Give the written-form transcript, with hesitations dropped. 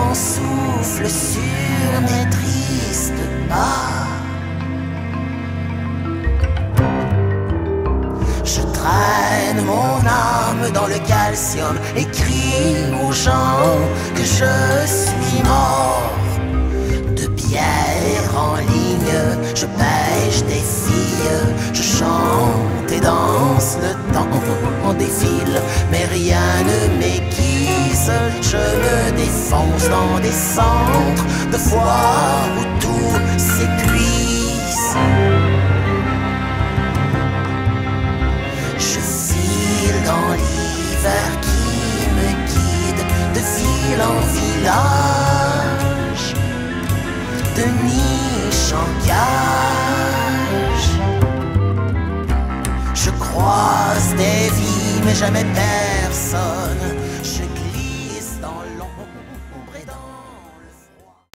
vent souffle sur mes tristes pas. Je traîne mon âme dans le calcium et crie aux gens que je suis mort. De bière en ligne, je pêche des filles, je chante et danse, le temps en défile, mais rien ne m'aiguise. Je me défonce dans des centres de foire où tout s'épuise. Je file dans l'hiver qui me guide de ville en village, de niche en cage. Je croise des vies mais jamais personne.